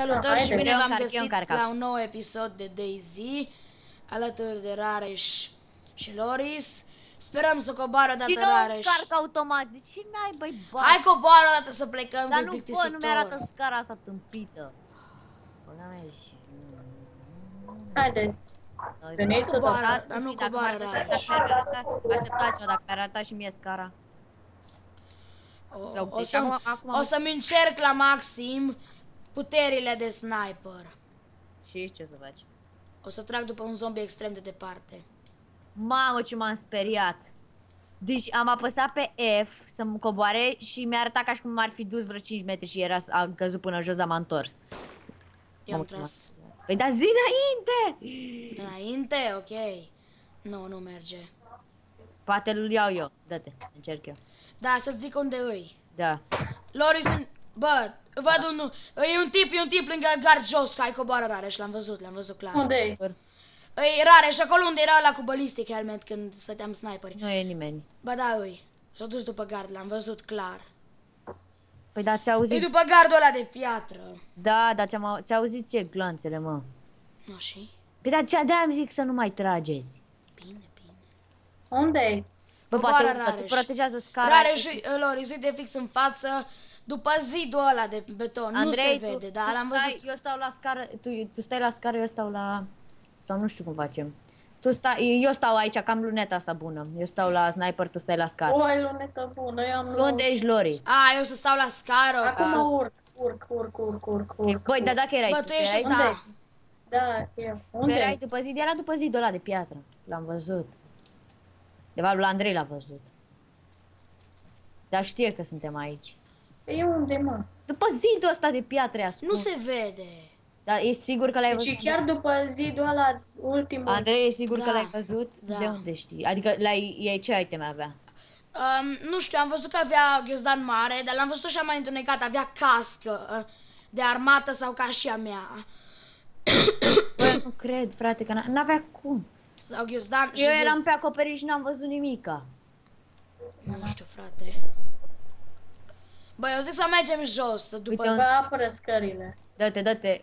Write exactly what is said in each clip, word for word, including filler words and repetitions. Salutări și bine v-am găsit la un nou episod de DayZ alături de Rareș și Loris. Sperăm să coboară odată Rareș. Din nou scarcă automat, de ce n-ai băi bani? Hai coboară odată să plecăm. Dar nu pot, nu mi-arată scara asta tâmpită. Haideți. Nu coboară, dar nu coboară Rareș. Așteptați-mă dacă mi-ar arăta și mie scara. O, deci, o, o să-mi încerc la maxim puterile de sniper. Și ce o să faci? O să trag după un zombie extrem de departe. Mamă, ce m-am speriat. Deci am apăsat pe F să-mi coboare și mi-a arătat ca și cum m-ar fi dus vreo cinci metri și era, am căzut până jos, dar m-am întors. Eu am tras. Păi da, zi înainte! Înainte? Ok. Nu, nu merge. Poate îl iau eu. Da-te, încerc eu. Da, să-ți zic unde îi. Da. Loris, bă, văd da. un... E un tip, e un tip lângă gard jos. Hai, coboară Rareș, l-am văzut, l-am văzut clar. Unde e? E Rareș, acolo unde era ăla cu ballistic helmet când stăteam sniperi. Nu e nimeni. Bă, da, îi. S-a dus după gard, l-am văzut clar. Păi da, ți-a auzit... E după gardul ăla de piatră. Da, dar ți-a auzit ție glanțele, mă. Nu și? Păi da, de-aia zic să nu mai trageți. Bine, bine. Unde e? Bă, poate protejează scara. Rareș, Loris, uite fix în față, după zidul ăla de beton, Andrei, nu se vede, dar l-am văzut. Eu stau la scară, tu, tu stai la scară, eu stau la... sau nu știu cum facem. Tu stai, eu stau aici, că am luneta asta bună, eu stau la sniper, tu stai la scară. O, ai lunetă bună, eu am lunetă. Unde ești, Loris? A, eu să stau la scară. Acum urc, urc, urc, urc, urc, urc. Băi, dar dacă erai tu, tu ești ăsta. Da, eu. Unde? Tu erai după zid, era după zidul ăla de piatră, l-am văzut. De fapt, la Andrei l-a văzut. Dar știe că suntem aici. E unde, mă? După zidul ăsta de piatră ascuns. Nu se vede. Dar e sigur că l-ai văzut? Deci chiar după zidul ăla ultimul. Andrei, e sigur da. că l-ai văzut? Da. De unde știi? Adică la ce iteme avea? Um, nu știu, am văzut că avea ghiozdan mare, dar l-am văzut așa mai întunecat. Avea cască de armată sau ca și a mea. Bă, nu cred, frate, că n-avea cum. Sau ghiozdan, eu eram ghiozdan. pe acoperiș și n-am văzut nimica. Nu știu, frate. Băi, eu zic să mergem jos, să după... Uite, apără scările. Dă-te, dă-te.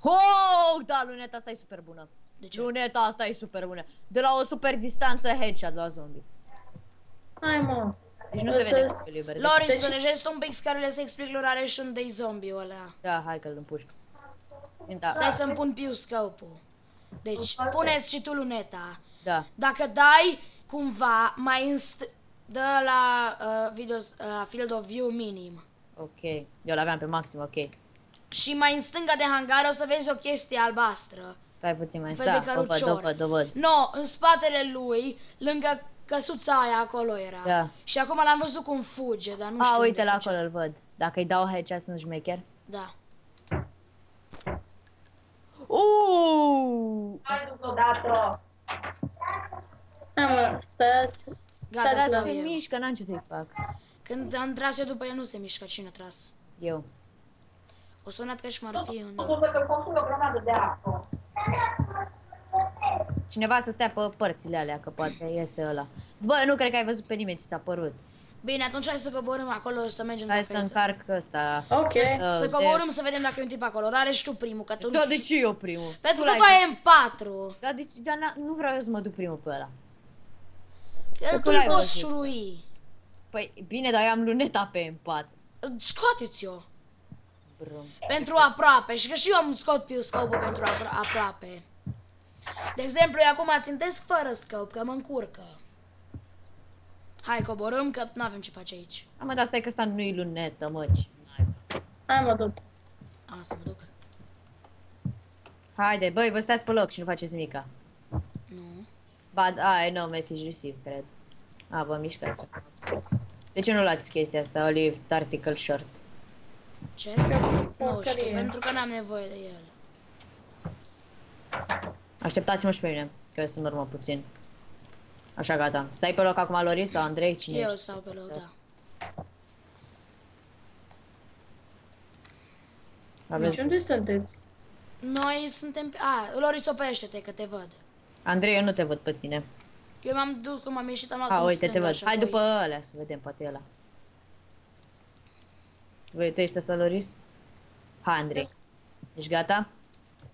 Oh, da, luneta asta e super bună. De ce? Luneta asta e super bună. De la o super distanță headshot la zombie. Hai, mă. Deci nu o se vede că e liber. Loris, protejezi un pic scările să explic lui Rareș unde e zombiul ăla. Da, hai că-l împușc. Da. Stai să-mi pun piu scopul. Deci, puneți și tu luneta. Da. Dacă dai, cumva, mai inst... Dă la uh, video, uh, field of view minim. Ok. Eu l-aveam pe maxim, ok. Și mai în stânga de hangar o să vezi o chestie albastră. Stai puțin mai stai. Da, o văd, o văd, o văd. No, în spatele lui, lângă căsuța aia, acolo era. Da. Și acum l-am văzut cum fuge, dar nu A, știu A, uite, la acolo îl văd. Dacă îi dau headshot, sunt șmecher. Da. Uuuu! Hai după dată! Mă, stați, stați la se mișcă, n-am ce să-i fac. Când am tras eu după el nu se mișcă, cine a tras? Eu. O sunat ca și cum ar fi un... Cineva să stea pe părțile alea, că poate iese ăla. Bă, nu cred că ai văzut pe nimeni, ți s-a părut. Bine, atunci hai să coborâm acolo și să mergem la față. Hai să încarc ăsta. Ok. Să coborâm să vedem dacă e un tip acolo. Dar ești tu primul, că tu... Da, de ce eu primul? Pentru că tu ai M patru. Da, deci, dar nu vreau eu să mă duc primul pe ăla. Că tu nu poți șurui. Păi, bine, dar eu am luneta pe M patru. Scoateți-o. Pentru aproape. Și că și eu am scot pe scopul pentru aproape. De exemplu, eu acum țintesc fără scop, că mă încurcă. Hai, coborâm, că n-avem ce face aici. A, mă, dar stai că asta nu-i lunetă, măci. Hai, mă duc. A, să mă duc. Haide, băi, vă stați pe loc și nu faceți nimica. Nu. Ba, ai, no, message received, cred. A, vă mișcați. De ce nu luați chestia asta, Olive, article short? Ce? Nu știu, pentru că n-am nevoie de el. Așteptați-mă și pe mine, că eu sunt în urmă puțin. Așa, gata. Stai pe loc acum, Loris sau Andrei? Cine Eu ești? Sau pe loc, da. Aveți... Deci unde sunteți? Noi suntem pe... A, Loris, oprește-te, că te văd. Andrei, eu nu te văd pe tine. Eu m-am dus, cum am ieșit, am luat A, uite, te văd. Așa, Hai după ăla să vedem, poate e ăla. Voi, tu ești ăsta, Loris? Hai, Andrei. Ești gata?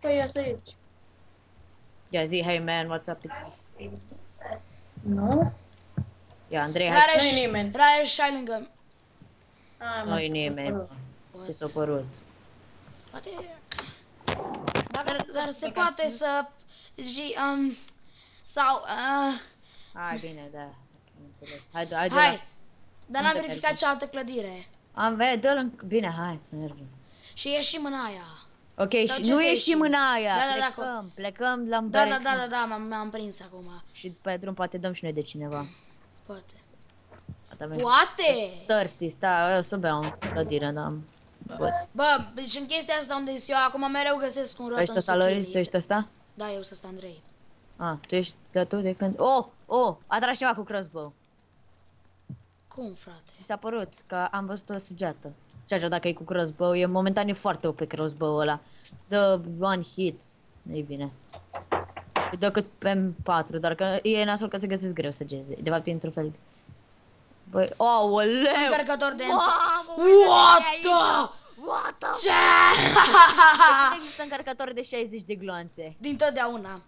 Păi, ia să aici. Ia zi, hey man, what's up? Nu? Ia, Andrei, hai. Nu-i nimeni. Rareș, hai lângă. Nu-i nimeni. Ce s-a părut? Poate... Dar, dar se poate să... Și, um, sau... Uh... Hai, bine, da. Hai, da, hai, da. Hai. Dar n-am verificat cealaltă clădire. Am văzut, dă-l în... Bine, hai să mergem. Și ieșim în aia. Ok, și nu ieșim în aia. Da, da, da. Plecăm, l-am dat. Da, da, da, da, m-am prins acum. Și pe drum poate dăm și noi de cineva. Poate. Poate! Thirsty, stai, eu să beau în clădire, dar... Bă, deci în chestia asta unde sunt eu, acum mereu găsesc un rot în suchinii. Tu ești ăsta, Loris? Tu ești ăsta? Da, eu sunt Andrei. A, tu ești tu de când... Oh, oh, a tras ceva cu crossbow. Cum, frate? Mi s-a părut că am văzut o săgeată. Și așa, dacă e cu crossbow, e momentan e foarte O P crossbow-ul ăla. Dă one hit, nu-i bine. Îi dă cât M patru, dar că e nasol că se găsesc greu săgeze. De fapt, e într-un fel... Băi, aoleu! Încărcător de... What the... What the... Ce? Deci există încărcător de șaizeci de gloanțe. Din totdeauna.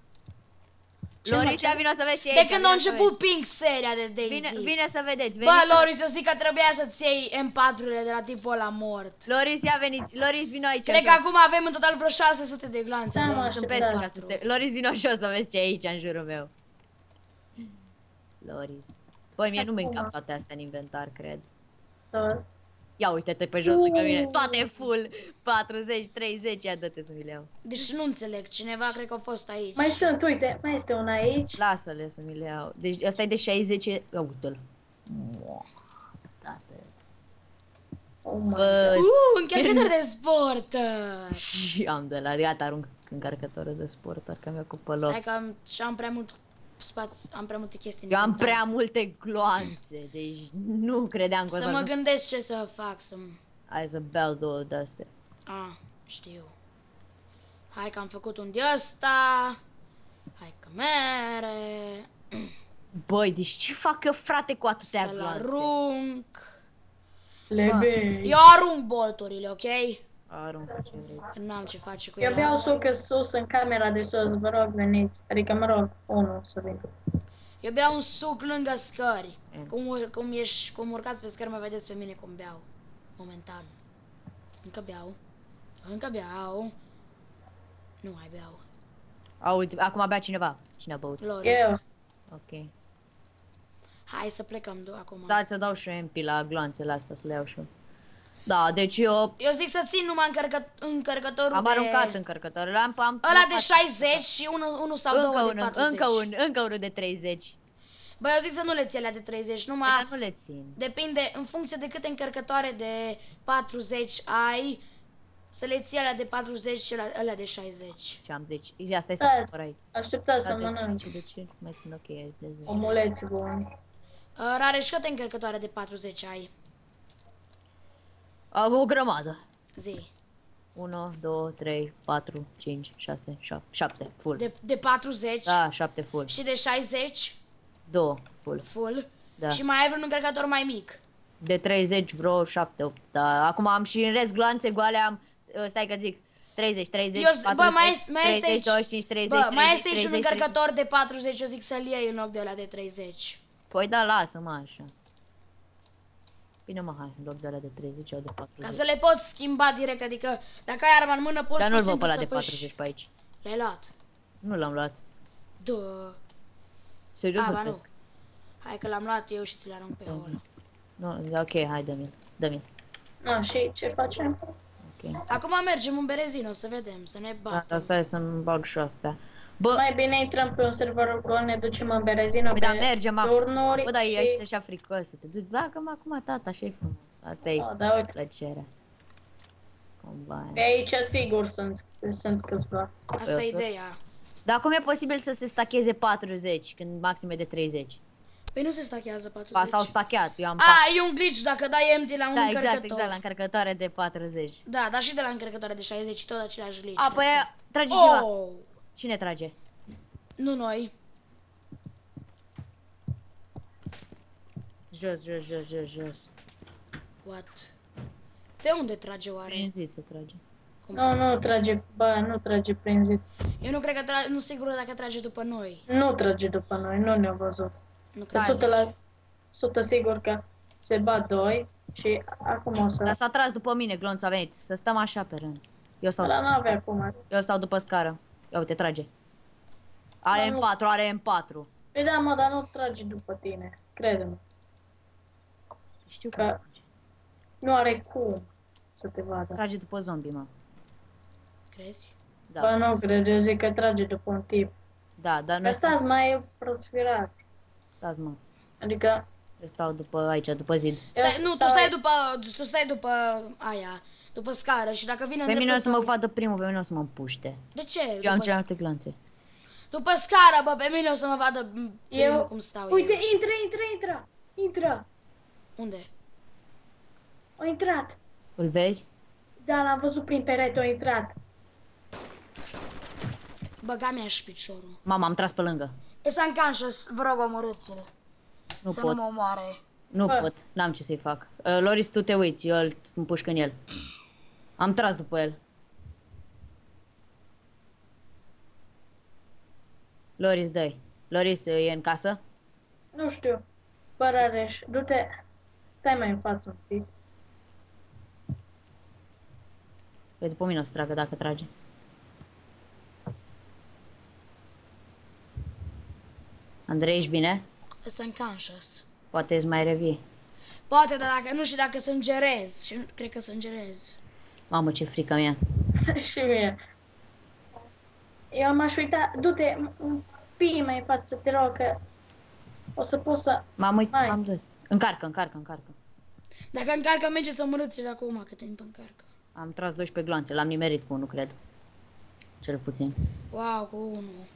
Loris, ia vino să vezi și aici. De când a început ping seria de DayZ. Vine să vedeți. Bă, Loris, eu zic că trebuia să-ți iei M patru-urile de la tipul ăla mort. Loris, ia veniți. Loris, vino aici. Cred că acum avem în total vreo șase sute de gloanțe. Sunt peste șase sute. Loris, vino și o să vezi ce e aici, în jurul meu. Loris. Băi, mie nu mi-e încap toate astea în inventar, cred. Ia uite-te pe jos lângă mine. Toate full. patruzeci, treizeci, ia dă-te să mi le iau. Deci nu înțeleg, cineva cred că a fost aici. Mai sunt, uite, mai este una aici. Lasă-le să mi le iau. Deci ăsta e de șaizeci, ia uite-l. Bă, încărcător de sporter. Și am de la, gata, arunc încărcătorul de sporter, că mi-a ocupă loc. Stai că am prea mult... Am prea multe chestii. Eu am prea multe gloanțe, deci nu credeam că o să... Să mă gândesc ce să fac, să-mi... Hai să beau două de-astea. Ah, știu. Hai că am făcut un de-asta. Hai că mere. Băi, deci ce fac eu, frate, cu atâtea gloanțe? Să-l arunc. Eu arunc bolturile, ok? Arunc ce vrei. N-am ce face cu ele. Eu beau sucă sus în camera de sus, vă rog veniți. Adică mă rog, unul să vin. Eu beau un suc lângă scări. Cum, cum, ești, cum urcați pe scări, mă vedeți pe mine cum beau. Momentan. Încă beau. Încă beau. Nu mai beau. Auzi, acum bea cineva. Cine a băut? Loris. Eu. Ok. Hai să plecăm acum. Da, să dau și eu M P la gloanțele astea, să le iau și eu. Da, deci eu... Eu zic să țin numai încărcă... încărcătorul. Am aruncat de... încărcătorul. Am, am ăla de șaizeci și unul unu sau încă două de patruzeci. Încă unul, încă unul de treizeci. Bă, eu zic să nu le țin alea de treizeci, numai... Dar nu le țin. Depinde, în funcție de câte încărcătoare de patruzeci ai, să le ții alea de patruzeci și alea de șaizeci. Ce am, deci... Asta e să cumpăr aici. Așteptați să mănânc. De ce? Mai țin ok. Omuleți bun. Rareș, câte încărcătoare de patruzeci ai? O grămadă. Zi. unu, doi, trei, patru, cinci, șase, șapte. Full. De, de patruzeci? Da, șapte full. Și de șaizeci? doi full. Full? Da. Și mai ai vreun încărcător mai mic? De treizeci vreo șapte, opt. Da. Acum am și în rest gloanțe goale am... Stai că zic. treizeci, treizeci, eu, patruzeci, bă, mai este, mai treizeci, aici, douăzeci și cinci, treizeci, bă, treizeci, mai este aici treizeci, un încărcător treizeci. De patruzeci, eu zic să-l iei în loc de ăla de treizeci. Păi da, lasă-mă așa. Bine mă, hai, în loc de alea de treizeci sau de patruzeci. Ca să le poți schimba direct, adică dacă ai arma în mână poți. Dar nu-l văd pe ăla de patruzeci pe aici. L-ai luat? Nu l-am luat. Duh. Serios să cresc. Hai că l-am luat eu și ți-l arunc pe ăla. Nu, ok, hai, dă-mi-l, dă-mi-l. Na, și ce facem? Ok. Acum mergem în Berezino să vedem, să ne batem. Da, stai să-mi bag și astea. Bă... Mai bine intrăm pe un server gol, ne ducem în Berezino, păi, pe da, mergem turnuri. Bă, dar și... ești așa fricos să te duci. Da, cam acum, tata, așa e frumos. Asta e, da, plăcerea. Combine. Pe aici sigur sunt, sunt câțiva. Asta e ideea. Dar cum e posibil să se stacheze patruzeci, când maxim e de treizeci? Păi nu se stachează patruzeci. Pa, s-au stacheat, eu am patru. A, e un glitch dacă dai empty la un da, încărcător. Da, exact, exact, la încărcătoare de patruzeci. Da, dar și de la încărcătoare de șaizeci, tot același glitch. A, păi trage ceva. Oh. Cine trage? Nu noi. Jos, jos, jos, jos, jos. What? Pe unde trage oare? Prin zi se trage. Nu, nu trage, ba, nu trage prin zid. Eu nu cred că trage, nu sigură dacă trage după noi. Nu trage după noi, nu ne-a văzut. Nu trage. o sută, o sută sigur că se bat doi și acum o să... Dar s-a tras după mine, glonț, a venit. Să stăm așa pe rând. Eu stau, Dar după, acum. Eu stau după scară. Ia uite, trage. Are M patru, are M patru. Păi da, mă, dar nu trage după tine, crede-mă. Știu că, că nu are cum să te vadă. Trage după zombie, mă. Crezi? Da. Ba nu cred, eu zic că trage după un tip. Da, dar nu... Că stați mai prospirați. Stați, mă. Adică... Eu stau după aici, după zid. Stai, nu, tu stai după, tu stai după aia, după scară și dacă vine... Pe mine o să mă vadă primul, pe mine o să mă împuște. De ce? Eu am celelalte glanțe. După scara, bă, pe mine o să mă vadă eu... cum stau eu. Uite, intră, intră, intră, intră. Unde? A intrat. Îl vezi? Da, l-am văzut prin perete, a intrat. Băga mi-aș piciorul. Mama, am tras pe lângă. E să încanșă, vă rog, omorâți-l. Nu pot. Să nu mă omoare. Nu pot, n-am ce să-i fac. Uh, Loris, tu te uiți, eu îl împușc în el. Am tras după el. Loris, dă-i. Loris, e în casă? Nu știu. Bă, Rareș, du-te... Stai mai în față un pic. Păi după mine o să tragă dacă trage. Andrei, ești bine? Sunt conscious. Poate îți mai revii. Poate, dar dacă nu știu dacă sângerez. Și cred că sângerez. Mamă, ce frică mea. Și mie. Eu m-aș uita, du-te, pii mai în față, te rog, că o să pot să... M-am uitat, am dus. Încarcă, încarcă, încarcă. Dacă încarcă, mergeți omorâți-l acum, că timp încarcă. Am tras doisprezece glanțe, l-am nimerit cu unul, cred. Cel puțin. Wow, cu unul.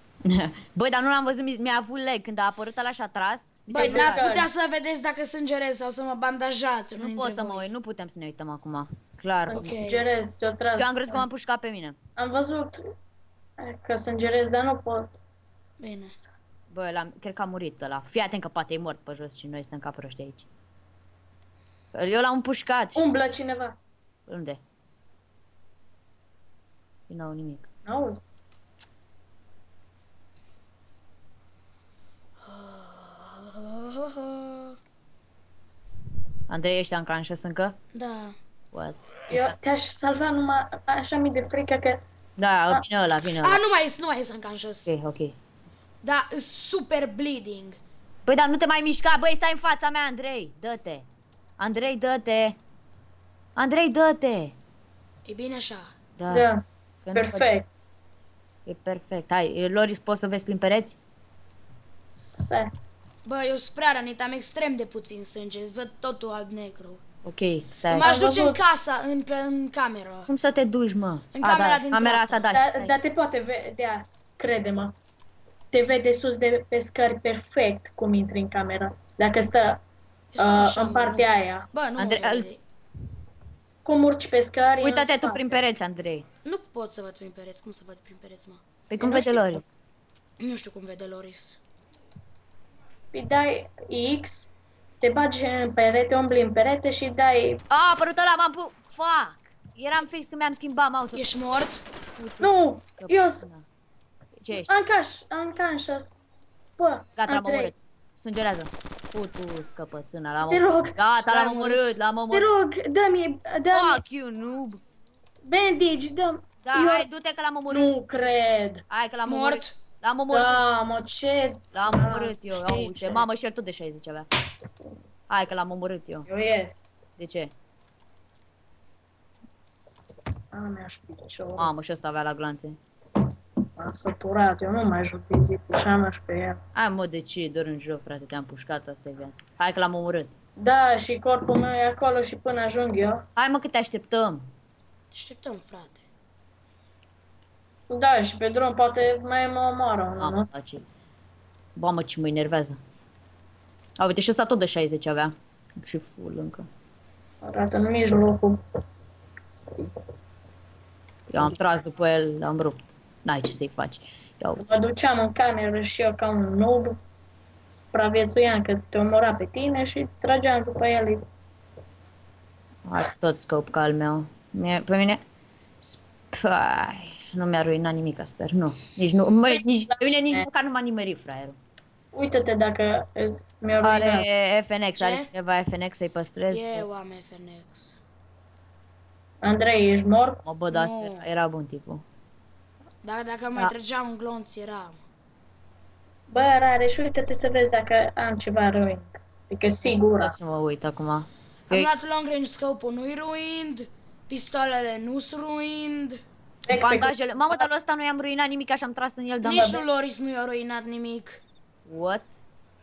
Băi, dar nu l-am văzut, mi-a avut leg, când a apărut ăla și a tras. Băi, n-ați putea să vedeți dacă sângerez sau să mă bandajați. Nu pot să mă uit, nu putem să ne uităm acum. Clar. Sângerez, ți-o tras. Eu am crezut că m-am pușcat pe mine. Am văzut că sângerez, dar nu pot. Bine. Bă, cred că a murit ăla. Fii atent că poate e mort pe jos și noi stăm ca proști aici. Eu l-am împușcat. Umblă cineva. Unde? Eu n-au nimic. N-au? Andrei, ești unconscious încă? Da. What? Eu te-aș salva numai așa mi de frică că... Da, vine ăla, vine ăla. A, nu mai ești, nu mai ești unconscious. Ok, ok. Da, super bleeding. Păi, dar nu te mai mișca, băi, stai în fața mea, Andrei, dă-te. Andrei, dă-te. Andrei, dă-te. E bine așa. Da, da. Perfect. E perfect, hai, Loris, poți să vezi prin pereți? Stai. Bă, eu sunt prea rănit, am extrem de puțin sânge, îți văd totul alb-negru. Ok, stai. M-aș duce în casa, în, în cameră. Cum să te duci, mă? În A, camera da, din camera asta, da, dar da te poate vedea, crede-mă. Te vede sus de pe scări perfect cum intri în cameră. Dacă stă uh, în partea nu. aia. Bă, nu Andrei, al... Cum urci pe scări. Uită-te tu prin pereți, Andrei. Nu pot să văd prin pereți. Cum să văd prin pereți, mă? Păi cum vede Loris? Nu știu cum vede Loris. Păi dai X, te bagi în perete, umbli în perete și dai... A, a apărut ăla, m-am pu... Fuck! Eram fix când mi-am schimbat mouse-ul. Ești mort? Nu! Eu... Ce ești? Unconscious. Bă, gata, l-am omorât. Sângerează. Putu, scăpățâna, l-am omorât. Gata, l-am omorât, l-am omorât. Te rog, dă-mi... Fuck you, noob. Bandage, dă-mi... Da, hai, du-te că l-am omorât. Nu cred. Hai că l-am omorât. L-am omorât. Da, mă, ce... L-am omorât eu, uite. Mamă, și el tot de șaizeci avea. Hai că l-am omorât eu. Eu ies. De ce? Mamă, și ăsta avea la glanțe. M-am săturat, eu nu mai joc fizic, pușeam și pe el. Hai mă, de ce? Doar în joc, frate, te-am pușcat, asta e viața. Hai că l-am omorât. Da, și corpul meu e acolo și până ajung eu. Hai mă, că te așteptăm. Te așteptăm, frate. Da, și pe drum poate mai mă omoară. Mamă, ce... Ba mă, ce mă enervează. A, uite, și ăsta tot de șaizeci avea. Și full încă. Arată în mijlocul. Eu am tras după el, l-am rupt. N-ai ce să-i faci. Mă duceam în cameră și eu ca un noob, praviețuiam că te omora pe tine și trageam după el. Ai tot scop ca al meu. Pe mine, Păi, nu mi-a ruinat nimica, sper, nu. Nici nu, mă, nici la mine nici măcar nu m-a nimerit fraierul. Uite-te dacă mi-a ruinat. Are F N X, ce? Are cineva F N X să-i păstrez? Eu am F N X. Andrei, ești mort? Mă, bă, da, asta era bun tipul. Da, dacă mai da. Trăgeam în glonț, eram. Bă, Rareș, uite-te să vezi dacă am ceva ruined. Adică sigur. Da, să mă uit acum. Am eu... luat long range scope-ul, nu-i ruined. Pistolele nu-s ruined. Bandajele. Mamă, dar ăsta nu i-am ruinat nimic, așa am tras în el. Nici nu Loris nu i-a ruinat nimic. What?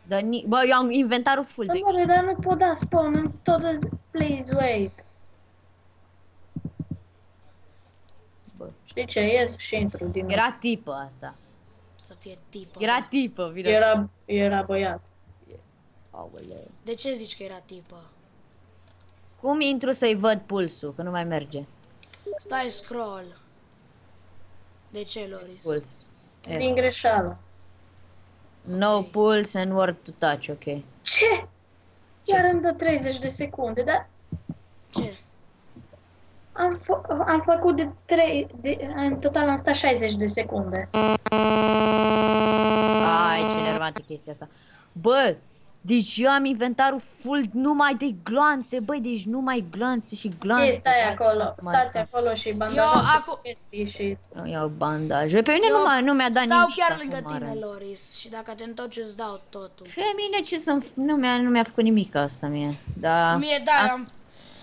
Da, ni... Bă, eu am inventarul full de... Bă, dar nu pot da spawn în tot... Please, wait. Bă. Știi ce? Ies și intru din... Era tipă asta. Să fie tipă. Era tipă, vină. Era, era băiat. Aoleu. De ce zici că era tipă? Cum intru să-i văd pulsul? Că nu mai merge. Stai scroll. De ce, Loris? Puls. Era. Din greșeală. No okay. Pulse and word to touch, ok. Ce? Iar îmi dă treizeci de secunde, dar... Ce? Am, am făcut de trei... De, în total am stat șaizeci de secunde. Ai, ce nervantă chestia asta. Bă, deci eu am inventarul full numai de glanțe, băi, deci numai glanțe și glanțe. Ei, stai acolo, stați acolo și bandajați chestii și... Eu iau bandaje, pe mine eu nu mi-a dat nimic. Stau chiar lângă tine, Loris, și dacă te întorci îți dau totul. Pe mine ce să-mi... nu mi-a făcut nimic asta mie, da... Mie da, am...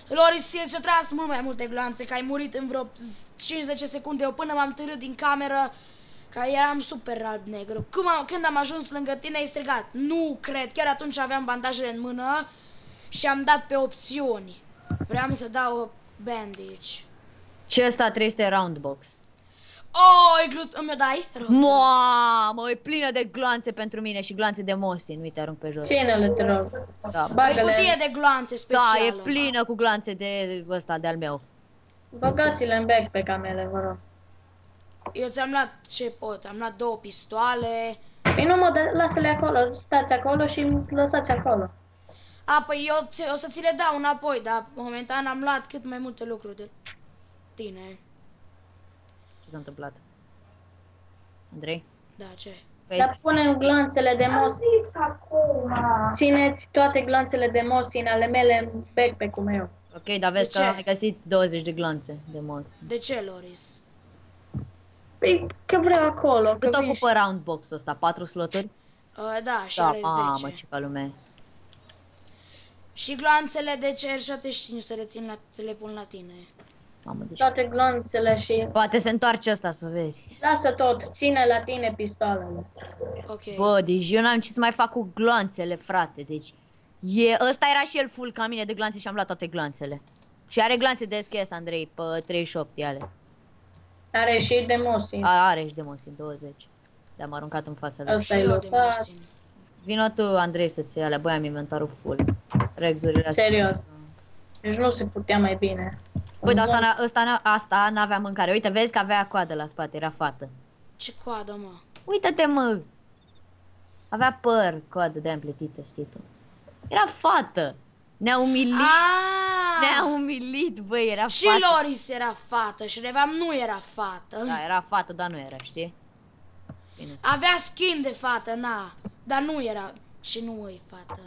Loris, ți-a tras mult mai multe glanțe, că ai murit în vreo cincizeci secunde, eu până m-am târât din cameră, că eram super alb-negru. Când am ajuns lângă tine, ai strigat. Nu cred, chiar atunci aveam bandajele în mână și am dat pe opțiuni. Vreau să dau bandage. Ce ăsta trei sute round box? Oh, e glut... Îmi o dai? Mamă, e plină de gloanțe pentru mine și gloanțe de Mosin. Uite, arunc pe jos. Ține-le, te rog. Da, e cutie de gloanțe specială. Da, e plină cu gloanțe de ăsta, de-al meu. Băgați-le în bec pe camele, vă rog. Eu ți-am luat ce pot, am luat două pistoale. Păi nu mă, lasă-le acolo, stați acolo și lăsați acolo. A, păi eu o să ți le dau înapoi, dar momentan am luat cât mai multe lucruri de tine. Ce s-a întâmplat? Andrei? Da, ce? Păi... Dar punem glanțele de Mosin. Țineți toate glanțele de Mosin ale mele în backpack-ul meu. Ok, dar vezi că am găsit douăzeci de glanțe de Mosin. De ce, Loris? Păi, că vreau acolo. Cât ocupă round box-ul ăsta? patru sloturi? Uh, da, și da, are mamă, zece. Ce lume. Și gloanțele de C R șaptezeci și cinci să le țin la, să le pun la tine. Mamă, deci... Toate gloanțele și... Poate se întoarce ăsta să vezi. Lasă tot, ține la tine pistoalele. Ok. Bă, deci eu n-am ce să mai fac cu gloanțele, frate, deci... E... Ăsta era și el full ca mine de gloanțe și am luat toate gloanțele. Și are gloanțe de S and S, Andrei, pe treizeci și opt ale. Are și de Mosin. A, are și de Mosin, douăzeci. Le-am aruncat în fața lui. Asta e de Mosin. Vino tu, Andrei, să-ți iei alea. Băi, am inventarul full. Rex-urile. Serios. Deci nu se putea mai bine. Băi, dar asta n-avea mâncare. Uite, vezi că avea coadă la spate, era fată. Ce coadă, mă? Uită-te, mă! Avea păr, coadă de-aia împletită, știi tu. Era fată. Ne-a umilit. Ne-a umilit, băi, era fată. Și Loris era fată și Revam nu era fată. Da, era fată, dar nu era, știi? Bine. Avea skin de fată, na. Dar nu era și nu e fată.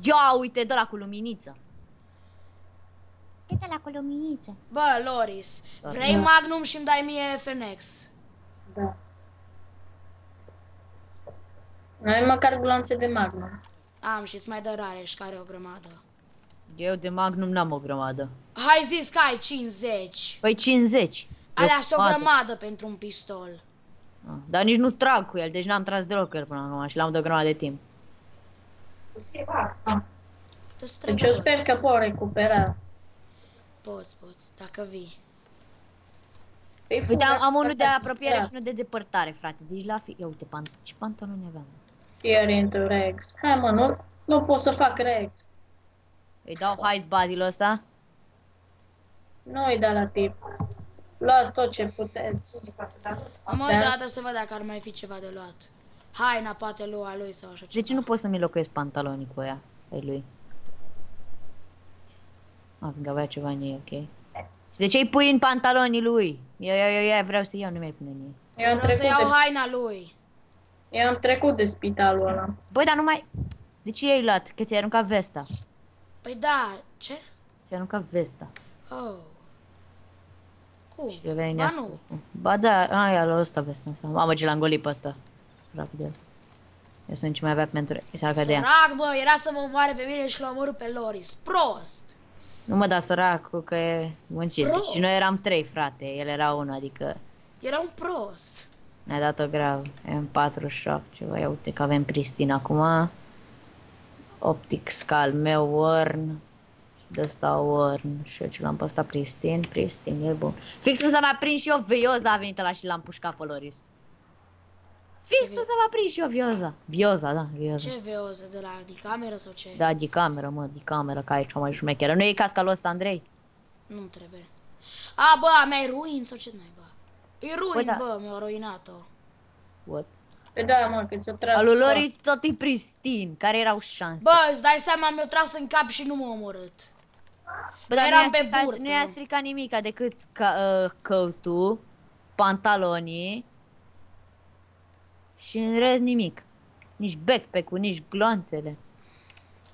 Ia, uite, dă-la cu luminiță. Dă-la cu luminiță. Bă, Loris, da, vrei da. Magnum și-mi dai mie F N X? Da. N-ai măcar glonțe de Magnum. Am și-ți mai dă Rareș, care o grămadă. Eu de Magnum n-am o grămadă. Hai zis că ai cincizeci. Păi cincizeci. Alea sunt o grămadă pentru un pistol. Ah, dar nici nu trag cu el, deci n-am tras deloc el până acum și l-am de o grămadă de timp. Ah. Deci eu sper că pot recupera. Poți, poți, dacă vii. Păi uite, am, am unul de apropiere da. Și unul de depărtare, frate. Deci la fi... Ia uite, pant ce pantaloni aveam. Fear into Rex. Hai mă, nu, nu pot să fac Rex. Îi dau hide body-ul ăsta? Nu îi dau la tip. Luați tot ce puteți. Am uitat să văd dacă ar mai fi ceva de luat. Haina poate lua lui sau așa ceva. De ce nu pot să-mi locuiesc pantalonii cu aia? Ai lui. A, avea ceva în ei, ok. De ce îi pui în pantalonii lui? Eu, eu, eu, eu vreau să iau, nu mi-ai pune mie. Eu am vreau să iau de... haina lui. Eu am trecut de spitalul ăla. Băi, dar nu mai... De ce i-ai luat? Că ți-ai aruncat vesta. Păi da, ce? Ți-ai aruncat vesta. Oh. Cum? Și ba nu. Ba da, aia la ăsta vesta. Mamă, ce l-am golit pe ăsta. Sărac de el. Eu sunt ce mai avea pentru... Sărac, bă, era să mă moare pe mine și l-am omorât pe Loris. Prost! Nu mă da săracul că e muncit. Și noi eram trei, frate. El era unul, adică... Era un prost. Ne-a dat-o grav. M patruzeci și opt, ceva. Ia uite că avem Pristin acum. Optics, cal meu, Warn. De ăsta Warn. Și eu ce l-am păstat Pristin. Pristin, e bun. Fix când s-a mai prins și eu vioza, a venit ăla și l-am pușcat pe Loris. Fix când s-a mai prins și eu vioza. Vioza, da, vioza. Ce vioza? De la dicameră sau ce? Da, dicameră, mă, dicameră, ca e cea mai șmecheră. Nu e casca lui ăsta, Andrei? Nu trebuie. A, bă, a mea e ruin sau ce n-ai, bă? E ruin, da. Bă, mi-a ruinat-o. What? Pe da, mă, că ți-o tras. Alu Loris tot e pristin, care erau șanse. Bă, îți dai seama, mi-o tras în cap și nu m-a omorât. Bă, dar eram pe burtă. Nu i-a stricat nimica decât că, uh, căutul, pantalonii și în rez nimic. Nici backpack-ul, nici gloanțele.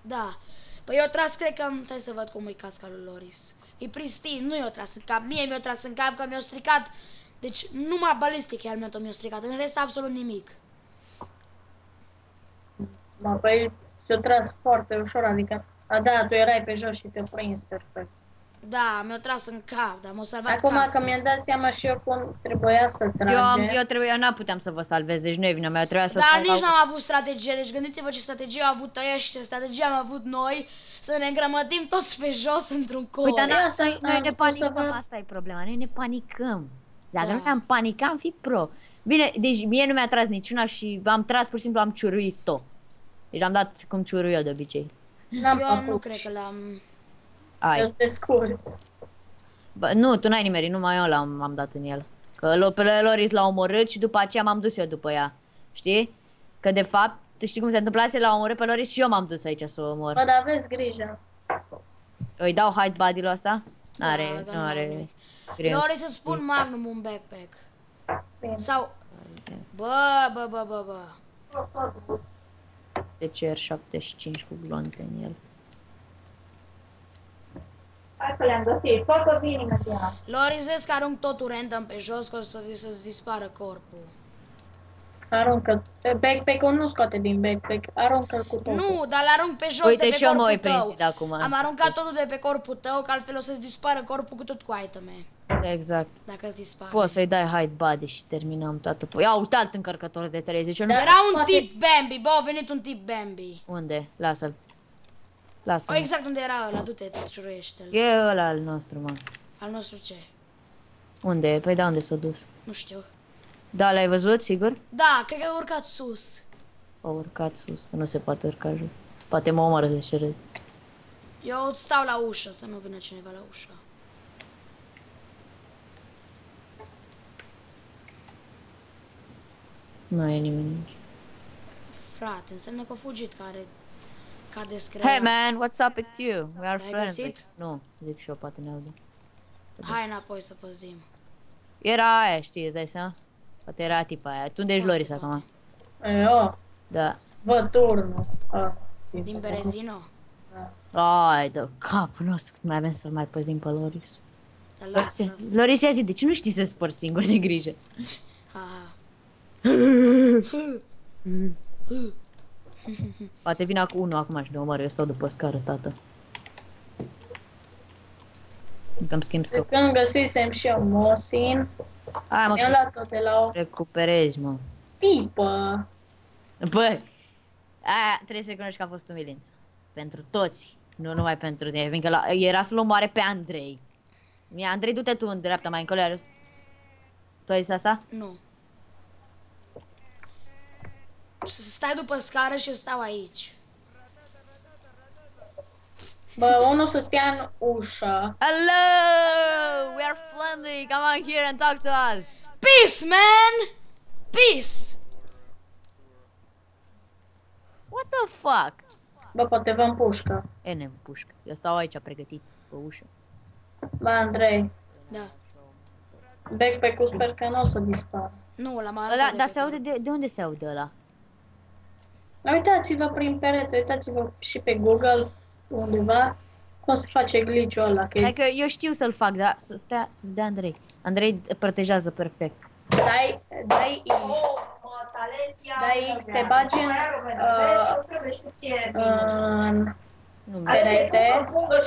Da. Păi eu tras, cred că am... Stai să văd cum e casca lui Loris. E pristin, nu i-o tras în cap. Mie mi-o tras în cap că mi-o stricat... Deci numai balistic e helmetul mi-a stricat, în rest absolut nimic. Da, păi ți-o tras foarte ușor, adică... A, da, tu erai pe jos și te-o prins perfect. Da, mi-o tras în cap, dar m-o salvat acum casca. Că mi-am dat seama și eu cum trebuia să trage. Eu, eu, trebuia, eu n-am puteam să vă salvez, deci nu e vina mea, trebuia să salvez. Dar nici n-am avut strategie, deci gândiți-vă ce strategie au avut ăia și ce strategie am avut noi. Să ne îngrămădim toți pe jos într-un cor. Uite, noi, noi ne panicăm, asta e problema, noi ne panicăm. Dacă da. Nu ne-am panicat, am fi pro. Bine, deci mie nu mi-a tras niciuna și am tras, pur și simplu am ciuruit-o. Deci am dat cum ciuru eu de obicei. Eu nu cred că l-am... Eu sunt descurs. Nu, tu n-ai nimerit, numai eu l-am dat în el. Că pe Loris l-a omorât și după aceea m-am dus eu după ea. Știi? Că de fapt, tu știi cum se întâmplase, l-a omorât pe Loris și eu m-am dus aici să o omor. Bă, dar aveți grijă. Îi dau hide body-ul ăsta? N-are, da, nu are nimic. Loris să-ți spun magnum un backpack. Sau... Bă, bă, bă, bă, bă. De ce er șaptezeci și cinci cu glonte în el? Hai că le-am găsit, facă bine imediat. Loris, vezi că arunc totul random pe jos, că o să-ți dispară corpul. Aruncă, backpack-ul nu scoate din backpack, aruncă-l cu totul. Nu, dar l-arunc pe jos. Uite, de pe și corpul eu prins tău. Acum. Am aruncat totul de pe corpul tău, că altfel o să-ți dispară corpul cu tot cu iteme. Exact. Dacă îți dispare. Poți să-i dai hide body și terminăm toată. Ia uite alt încărcător de treizeci. Dar era un poate... tip Bambi, bă, a venit un tip Bambi. Unde? Lasă-l. Lasă-l. Exact unde era ăla, du-te, șuruiește-l. E ăla al nostru, mă. Al nostru ce? Unde? Păi da, unde s-a dus? Nu știu. Da, l-ai văzut, sigur? Da, cred că a urcat sus. A urcat sus, că nu se poate urca jos. Poate mă omoară de ce râd. Eu stau la ușă, să nu vină cineva la ușă. Nu e nimeni. Frate, înseamnă că a fugit, care... Ca descream. Hey man, what's up with you? We are friends. Nu, zic și eu, poate ne audă. Hai înapoi să păzim. Era aia, știi, îți dai seama? Poate era tipa aia. Tu unde ești, Loris, acum? Eu? Da. Vă turnul. Din Berezino? Da. Ai, dă capul nostru, cât mai avem să mai păzim pe Loris. Loris, ia zi, de ce nu știi să spori singur de grijă? Poate vine acum unul acum și ne omoară, eu stau după scară, tată. Încă-mi schimb scopul. Când găsisem și eu Mosin, mi-am luat-o de la o... Recuperezi, mă. Tipă! Bă! Aia trebuie să recunoști că a fost umilință. Pentru toți, nu numai pentru tine, fiindcă la... era să-l omoare pe Andrei. Mie, Andrei, du-te tu în dreapta, mai încolo, iar... Tu ai zis asta? Nu. Stai după scară și eu stau aici. Bă, unul să stea în ușă. Hello! We are friendly! Come on here and talk to us! Peace, man! Peace! What the fuck? Bă, poate vă împușcă. E, ne împușcă. Eu stau aici pregătit, pe ușă. Bă, Andrei. Da. Backpack-ul sper că nu o să dispară. Nu, la mare. Ăla, dar se aude de, de unde se aude ăla? Uitați-vă prin perete, uitați-vă și pe Google undeva cum se face glitch-ul ăla. Că adică eu știu să-l fac, dar să stea, să dea Andrei. Andrei protejează perfect. Dai, dai X. Dai X, te bagi în perete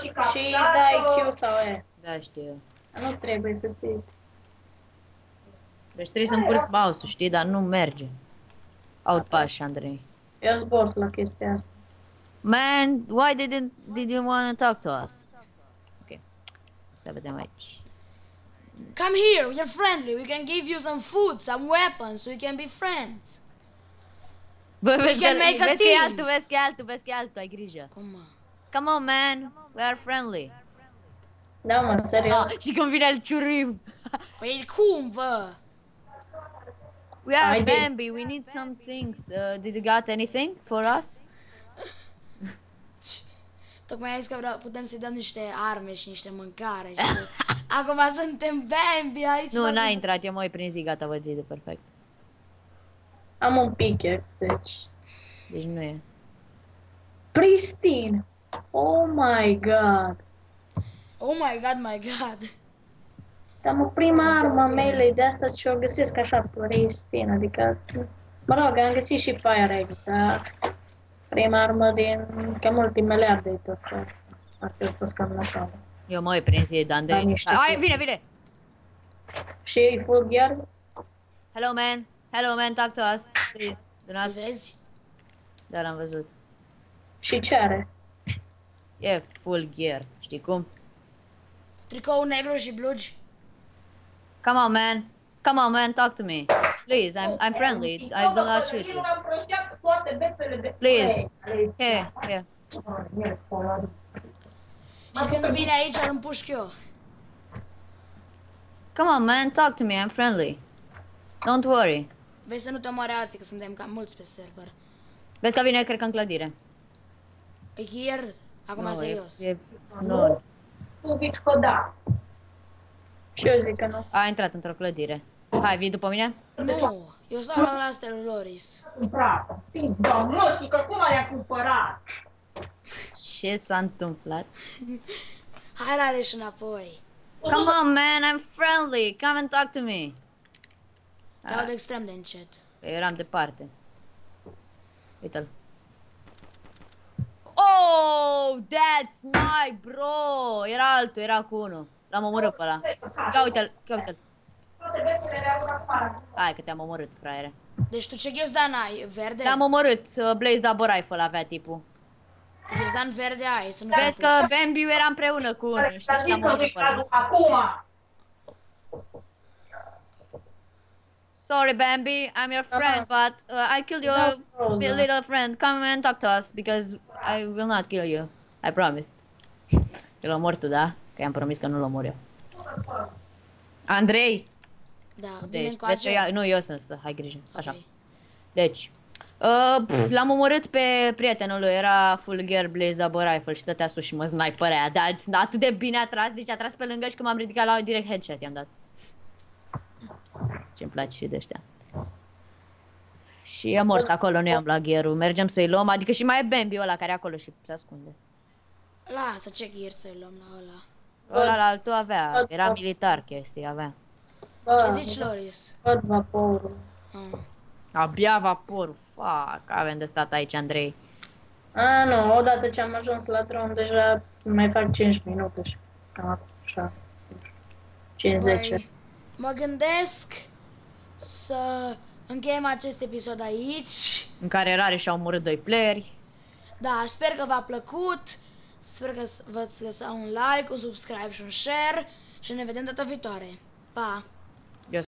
și dai Q sau E. Da, știu. Nu trebuie să ții. Deci trebuie să încurci mouse-ul, știi, dar nu merge. Outpash, Andrei. Eu zbor la chestia asta. Man, why didn't did you want to talk to us? Okay. Să vedem aici. Come here, we are friendly. We can give you some food, some weapons, we can be friends. Bă, we vezi, can make a vezi team. Că e altul, vezi că e altul, vezi că e altul, ai grijă. Come on. Come on, man. We are friendly. Da, mă, serios. Ah, și când vine el ciurim. Păi cum, bă? We are Bambi, we need some things. Uh, did you got anything for us? Tocmai ai zis că putem să-i dăm niște arme și niște mâncare și... Acum suntem Bambi aici! Nu, n-a intrat, eu m-ai prins, gata, vă zi de perfect. Am un pickaxe, deci... Deci nu e. Pristine! Oh my god! Oh my god, my god! Am prima armă melee de asta și o găsesc așa pristin, adică... Mă rog, am găsit și Firex, dar... Prima armă din... cam ultimele update-uri tot fel. Asta a fost cam la sală. Eu mă, e prins ei, dar Andrei... Hai, vine, vine! Și ei fug iar? Hello, man! Hello, man, talk to us! Please, do not... Vezi? Da, l-am văzut. Și ce are? E full gear, știi cum? Tricou negru și blugi. Come on, man. Come on, man. Talk to me. Please, I'm I'm friendly. I do not shoot you. Please. Hey, yeah. Și când vine aici, îl împușc eu. Come on, man. Talk to me. I'm friendly. Don't worry. Vezi să nu te omoare alții, că suntem cam mulți pe server. Vezi că vine, cred că în clădire. E chiar? Acum serios. Nu. Și eu zic că nu. A intrat într-o clădire. Hai, vii după mine? Nu, eu stau la astea lui Loris. Cumpărată. Domnostică, cum le-a cumpărat? Ce s-a întâmplat? Hai, Rareș, înapoi. Come on, man, I'm friendly. Come and talk to me. Te aud extrem de încet. Eu eram departe. Uite-l. Oh, that's my bro. Era altul, era cu unul. L-am omorât pe ăla. Ia uite-l, ia uite-l. Hai că te-am omorât, fraiere. Deci tu ce ghiozdan ai? Verde? Te-am omorât, Blaze da rifle avea tipul. Ghiozdan verde ai, să nu... Vezi că Bambi era împreună cu unul, știi ce l-am omorât pe ăla. Acum! Sorry, Bambi, I'm your friend, but I killed your little friend. Come and talk to us, because I will not kill you. I promised. Te-l omor tu, da? Că i-am promis că nu-l omor eu. Andrei! Da, deci, vezi că nu, eu sunt să, hai grijă, așa. Okay. Deci, uh, l-am omorât pe prietenul lui, era full gear Blaze double rifle și stătea sus și mă sniperea, dar atât de bine a tras, deci a tras pe lângă și când m-am ridicat la direct headshot i-am dat. Ce-mi place și de ăștia. Și e mort acolo, nu i-am luat gear-ul, mergem să-i luăm, adică și mai e Bambi ăla care e acolo și se ascunde. Lasă, ce gear să-i luăm la ăla? Ăla la altul avea, era militar chestii, avea. Ce zici, Loris? Văd vaporul. Abia vaporul, fuck, avem de stat aici, Andrei. A, nu, odată ce am ajuns la drum, deja mai fac cinci minute și cam așa, cinci zece. Mă gândesc să încheiem acest episod aici. În care Rareș și-au omorât doi playeri. Da, sper că v-a plăcut. Sper că v-ați lăsat un like, un subscribe și un share și ne vedem data viitoare. Pa!